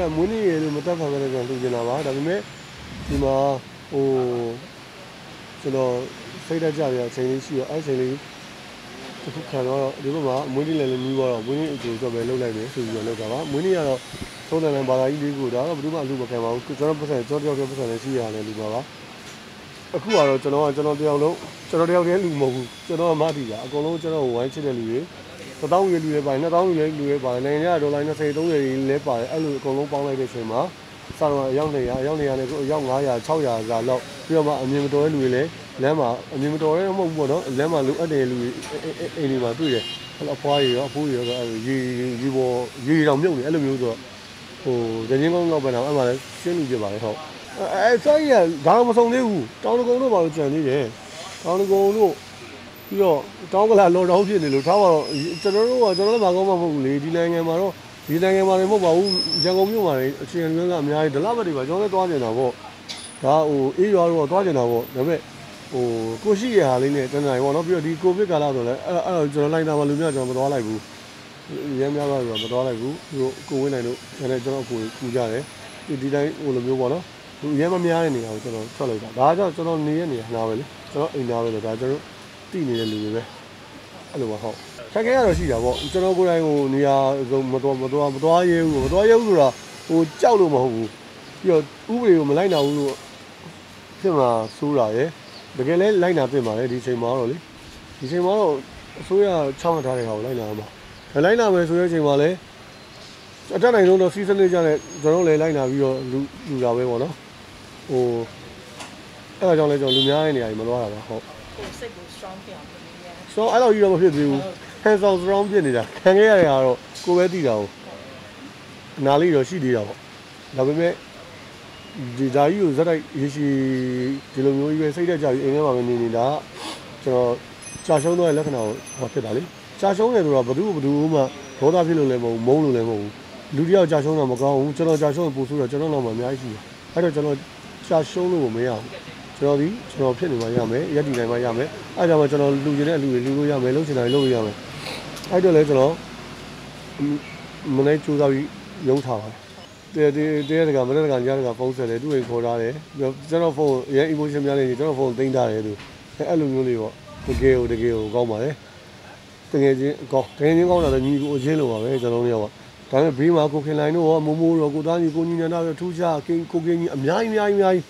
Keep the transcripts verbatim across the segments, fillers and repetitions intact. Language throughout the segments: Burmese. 야 뭐니 얘를 못다 방을 해서 이제 나와. 다음에 이마 오 저러 세이라자야 제일 쉬워. 아 제일 그렇잖아. 이거봐 뭐니 렐레미 와라. 뭐니 이제 저걸 놓을래. 그래서 놓을까 봐. 뭐니야 소나는 바다이고 다 누가 누가 배워. 저런 버스에 저런 버스에 쉬어야 돼. 누가 봐.အခု ကတော့ ကျွန်တော်က ကျွန်တော်တယောက်လုံး ကျွန်တော်တယောက်တည်းလူမဟုတ်ဘူး ကျွန်တော်အမတိပါ အကုန်လုံး ကျွန်တော်ဝိုင်းချစ်တဲ့လူတွေ တစ်သောင်းရည်လူတွေပါတယ် နှစ်သောင်းရည်လူတွေပါတယ် နိုင်ငံရဒေါ်လာ ၂၀-၃၀ လဲပါတယ် အဲ့လို အကုန်လုံး ပေါင်းလိုက်တဲ့အချိန်မှာ စတော့အယောက် ၂၀၀ အယောက် ၂၀၀ နဲ့အယောက် ၅၀၀ ၆၀၀ စာလောက် ပြီးတော့မှ အမြင်မတော်တဲ့လူတွေလည်း လမ်းမှာ အမြင်မတော်တဲ့မဟုတ်ဘူးပေါ့နော် လမ်းမှာလူအပ်တဲ့လူတွေ အိမ်တွေမှာတွေ့တယ် အဖွားတွေရော အဖိုးတွေရော ရေရေရေပေါ် ရေတောင်မြုပ်နေ အဲ့လိုမျိုးဆိုတော့ ဟို ရင်းနှီးကောင်းကောင်းပန်းတာ အဲ့မှာလည်း ရှင်းလူဖြစ်ပါတယ် ဟုတ် အဲဆိုင်ရဒါမဆုံးသေးဘူး တောင်တကုံတို့ဘာလို့ကြံသေးတယ် တောင်တကုံတို့ ပြီးတော့ တောင်ကလာလော်ဒေါင်းဖြစ်နေလို့ ထားပါတော့ ကျွန်တော်တို့က ကျွန်တော်လည်းဘာကောင်းမှမဟုတ်ဘူးလေ ဒီနိုင်ငံမှာတော့ ဒီနိုင်ငံမှာလည်းမဟုတ်ပါဘူး ရန်ကုန်မြို့မှာလည်းအခြေခံလူတန်းစားအများကြီး ဒလဘက်တွေပါ ကျွန်တော်လည်းသွားနေတာပေါ့ ဒါဟိုအေးရွာတို့ကသွားနေတာပေါ့ ဒါပေမဲ့ဟိုကိုရှိရဟာလေးနဲ့တန်းတိုင်းပေါ့နော် ပြီးတော့ ဒီကိုဗစ်ကာလဆိုလည်း အဲ့ဒါကျွန်တော်လိုက်တာမှလူများကျွန်တော်မသွားလိုက်ဘူး ရမ်းများတော့မသွားလိုက်ဘူး ပြီးတော့ကိုဝင်းနိုင်တို့ ဒါနဲ့ကျွန်တော်ကိုကူကြတယ် ဒီတိုင်းဟိုလိုမျိုးပေါ့နော် လူရဲမများတဲ့နေရာကို ကျွန်တော်ထွက်လိုက်တာ ဒါကြောင့် ကျွန်တော်နေတဲ့နေရာနားပဲလေ ကျွန်တော်အိမ်နားပဲလေ ဒါကျွန်တော်တိနေတဲ့လူတွေပဲ အဲ့လိုပါဟုတ် ခက်ခဲကတော့ရှိတာပေါ့ ကျွန်တော်ကိုယ်တိုင်ဟိုနေရာမတော်မတော်မတော်ရဲဘူး မတော်ရဲဘူးဆိုတာဟိုကြောက်လို့မဟုတ်ဘူး ပြီးတော့ဥပဒေကိုမလိုက်နိုင်ဘူးလို့ဖြစ်မှာစိုးတာရယ် တကယ်လည်းလိုက်နာပြင်ပါတယ် ဒီချိန်မှာတော့လေ ဒီချိန်မှာတော့အစိုးရချမှတ်ထားတဲ့ဟာကိုလိုက်နာမှာ လိုက်နာမယ်ဆိုတဲ့အချိန်မှာလည်း အတတ်နိုင်ဆုံးတော့စီးစနစ်ကြတဲ့ ကျွန်တော်လည်းလိုက်နာပြီးတော့လူလူတာပဲပေါ့နော် ဟိုအဲ့ဒါကြောင့်လဲကျွန်တော်လူများတဲ့နေရာကြီးမသွားတာပါ ဟုတ် ကိုယ်စိတ်ကို strong ဖြစ်အောင်လုပ်နေရ strong အဲ့လောက်ကြီးတော့မဖြစ်သေးဘူး hands on strong ဖြစ်နေတာ ခံခဲ့ရတဲ့ဟာတော့ကိုယ်ပဲသိတာကို အနာလေးတော့ရှိသေးတာပေါ့ ဒါပေမဲ့ဒီဓာကြီးကိုဇက်တိုက်ရေရှည်ဒီလိုမျိုးကြီးပဲစိတ်သက်သာပြီးအိမ်ထဲမှာပဲနေနေတာ ကျွန်တော်ကြာရှုံးသွားတဲ့လက္ခဏာကိုဖြစ်တာလေ ကြာရှုံးတယ်ဆိုတာဘယ်သူ့ဘယ်သူမှဒေါသဖြစ်လို့လည်းမဟုတ် မုန်းလို့လည်းမဟုတ်ဘူး လူတယောက်ကြာရှုံးတာမကောင်းဘူး ကျွန်တော်ကြာရှုံးရင်ပိုဆိုးတာ ကျွန်တော်နောက်မှာအများကြီးရှိတယ် အဲ့တော့ကျွန်တော် ကြာရှုံးလို့မရဘူး ကျွန်တော်ဒီကျွန်တော်ဖြစ်နေမှရမယ် ရပ်တည်နိုင်မှရမယ် အဲ့ဒါကြောင့်ကျွန်တော်လူကျင်တဲ့အလူတွေလူလို့ရမယ် လုပ်ချင်တာတွေလုပ်လို့ရမယ် အဲ့တော့လဲကျွန်တော်မနေ့ကြိုးစားပြီးရုံးထားပါတယ် တရတရတကမနေ့တကညတကဖုန်းဆက်တယ် သူ့အိမ်ခေါ်ထားတယ် ကျွန်တော်ဖုန်းအရင် emotion များနေတယ် ကျွန်တော်ဖုန်းသိမ်းထားတယ်သူ အဲ့လိုမျိုးလေးပေါ့ တကယ်ကိုတကယ်ကိုကောင်းပါတယ် တကယ်ချင်းကောင်း တကယ်ချင်းကောင်းတာလည်းညီကိုအချင်းလိုပါပဲ ကျွန်တော်တို့က ဒါပေမဲ့ဘေးမှာကိုခင်လိုင်းတို့ကမမိုးရောကိုသားကြီးကိုညညာတို့ထူးခြားကိန်းကိုကင်းကြီးအများကြီးများကြီး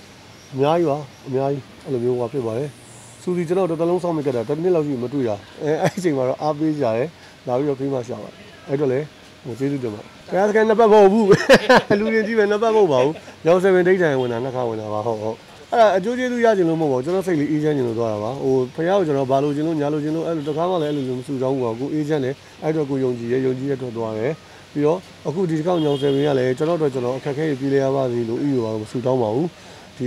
များကြီးပါအများကြီးအလိုမျိုးကဖြစ်ပါတယ်စူစီကျွန်တော်တော်လုံးဆောင်မိတ်ကတာတနေ့လောက်ရှိမှတွေ့တာအဲအဲ့အချိန်မှာတော့အားပေးကြရတယ်လာပြီးတော့ဖေးမရှာပါတယ်အဲ့တော့လေဟိုကျေးဇူးတင်ပါဘုရားသခင်တစ်ပတ်ပေါ်ဘူးလူရင်းကြီးပဲနှစ်ပတ်ပေါ်ပါဘူးရောင်းဆယ်ပင်ဒိတ်တိုင်ဝင်တာနှစ်ခါဝင်တာပါဟုတ်ဟုတ်အဲ့ဒါအကျိုးကျေးဇူးရကျင်လို့မဟုတ်ပါဘူးကျွန်တော်စိတ်လေးအေးချမ်းကျင်လို့သွားတာပါဟိုဖခင်ကိုကျွန်တော်ဘာလို့ကျင်လို့ညာလို့ကျင်လို့အဲ့လိုတစ်ခါမှလည်းအဲ့လိုမျိုးမဆူတောင်းပါဘူး ပြီးတော့ အခုဒီကောင်းကြောင်ဆယ်ပင်ကလည်းကျွန်တော်တို့ကျွန်တော်အခက်ခဲပြေးရပါသည်လို့ဥယူပါမဆူတောင်းပါနဲ့ကို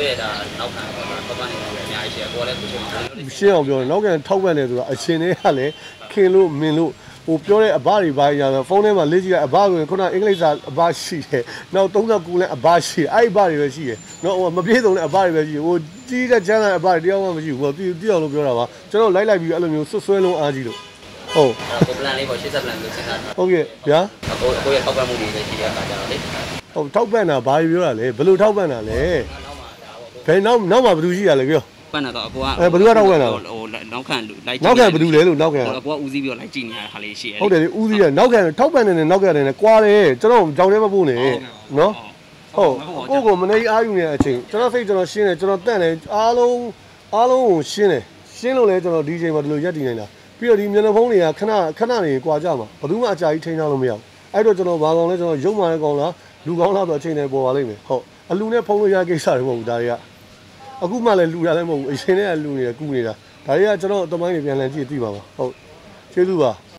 ယ့်ရဲ့ဒါနောက်ခံပေါ့နော်ပပနေရအများကြီးရှိတယ်ကိုယ်လည်းသူချင်းလူရှင်းအောင်ပြောရင်နောက်ကန်ထောက်ပန့်နေဆိုတာအရှင်တွေဟာလေခင်လို့မင်းလို့ဟိုပြောတဲ့အဘတွေဘာညာဆိုဖုန်းထဲမှာလေ့ကြည့်တဲ့အဘတွေခွနအင်္ဂလိပ်စာအဘရှိတယ်နောက်သုံးသပ်ကူလည်းအဘတွေပဲရှိတယ်နော်ဟိုမပြေးဆုံးတဲ့အဘတွေပဲရှိဟိုကြီးတဲ့ကျမ်းစာအဘတွေတယောက်မှမရှိဘူး သူပြောပြောတာပါကျွန်တော်လိုက်လိုက်ပြီးအဲ့လိုမျိုးဆွဆွဲလုံးအားကြီးလို့ဟုတ်ကိုပလန်လေးပေါ့ရှေ့ဆက်ပလန်လို့စဉ်းစားတာဟုတ်ကဲ့ဗျာဟိုကိုရဲ့ထောက်ပံ့မှုတွေလည်းရှိရတာကြာတော့လေဟုတ်ထောက်ပန့်တာဘာတွေပြောတာလဲဘယ်လိုထောက်ပန့်တာလဲဘယ်နောက်နောက်မှာဘယ်သူရှိရလဲပြောပန့်တာတော့အကွာအဲဘယ်သူကထောက်ပန့်တာလဲနောက်ခံလိုက်နောက်ခံဘယ်သူလဲလို့နောက်ခံတော့အကွာဦးစီးပြီးတော့လိုက်ကြည့်နေရတာခါလေးရှိရဟုတ်တယ်လေဦးစီးတယ်နောက်ခံထောက်ပန့်တယ်နဲ့နောက်ခံတယ်နဲ့ကွာတယ်ကျွန်တော်ကြောင်ထဲမှာပို့နေနော်ဟုတ်ကိုကိုမနေ့အားယူနေတဲ့ အချိန်ကျွန်တော်စိတ်ကျွန်တော်ရှင်းတယ်ကျွန်တော်တန့်တယ်အားလုံးရှင်းတယ်ရှင်းလို့လဲကျွန်တော်ဒီချိန်မှာဒီလိုရပ်တည်နေတာပြီးတော့ဒီမျက်နှာဖုံးတွေကခဏခဏနေကြွားကြမှာဘယ်သူမှအကြာကြီးထိန်းထားလို့မရဘူးအဲ့တော့ကျွန်တော်ဘာကောင်လဲကျွန်တော်ရုံမာတဲ့ကောင်လားလူကောင်လားတော့အချိန်နဲ့ပေါ်ပါလိမ့်မယ်ဟုတ်အလူနဲ့ဖုံးလို့ရကိစ္စတွေမဟုတ်ဘူးဒါတွေကအခုမှလည်းလူရလည်းမဟုတ်ဘူးအချိန်နဲ့အလူနေတာကူနေတာဒါတွေကကျွန်တော်တမိုင်းတွေပြန်လှန်ကြည့်သိပါပါဟုတ်ကျေးဇူးပါ